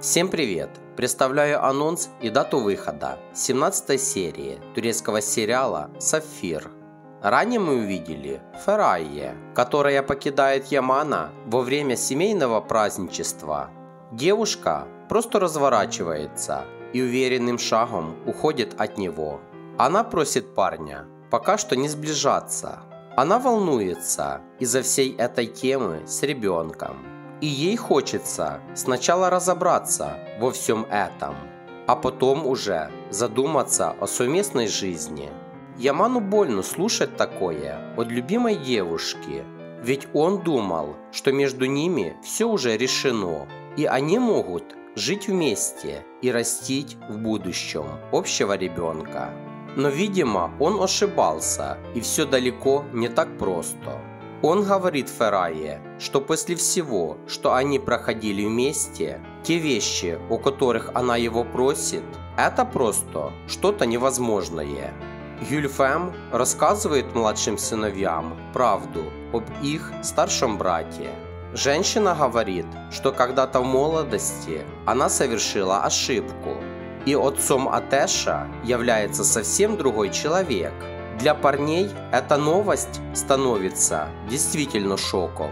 Всем привет! Представляю анонс и дату выхода 17 серии турецкого сериала «Сапфир». Ранее мы увидели Ферайе, которая покидает Ямана во время семейного праздничества. Девушка просто разворачивается и уверенным шагом уходит от него. Она просит парня пока что не сближаться. Она волнуется из-за всей этой темы с ребенком. И ей хочется сначала разобраться во всем этом, а потом уже задуматься о совместной жизни. Яману больно слушать такое от любимой девушки, ведь он думал, что между ними все уже решено, и они могут жить вместе и растить в будущем общего ребенка. Но, видимо, он ошибался, и все далеко не так просто. Он говорит Ферайе, что после всего, что они проходили вместе, те вещи, о которых она его просит, это просто что-то невозможное. Гюльфэм рассказывает младшим сыновьям правду об их старшем брате. Женщина говорит, что когда-то в молодости она совершила ошибку, и отцом Атеша является совсем другой человек. Для парней эта новость становится действительно шоком.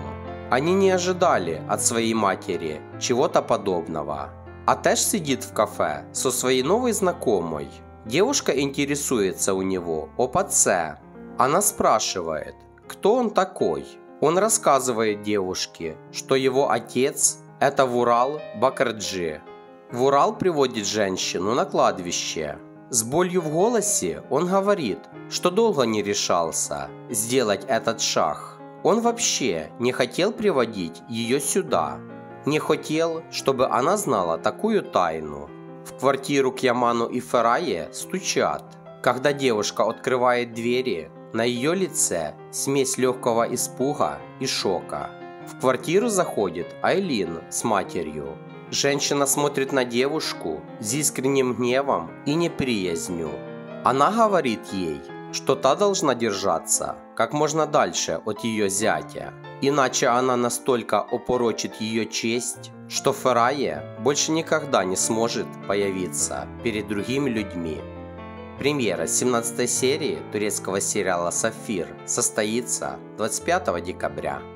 Они не ожидали от своей матери чего-то подобного. Атеш сидит в кафе со своей новой знакомой. Девушка интересуется у него об отце. Она спрашивает, кто он такой. Он рассказывает девушке, что его отец – это Вурал Бакарджи. Вурал приводит женщину на кладбище. С болью в голосе он говорит, что долго не решался сделать этот шаг. Он вообще не хотел приводить ее сюда. Не хотел, чтобы она знала такую тайну. В квартиру к Яману и Ферайе стучат. Когда девушка открывает двери, на ее лице смесь легкого испуга и шока. В квартиру заходит Айлин с матерью. Женщина смотрит на девушку с искренним гневом и неприязнью. Она говорит ей, что та должна держаться как можно дальше от ее зятя, иначе она настолько опорочит ее честь, что Ферайе больше никогда не сможет появиться перед другими людьми. Премьера 17 серии турецкого сериала «Сапфир» состоится 25 декабря.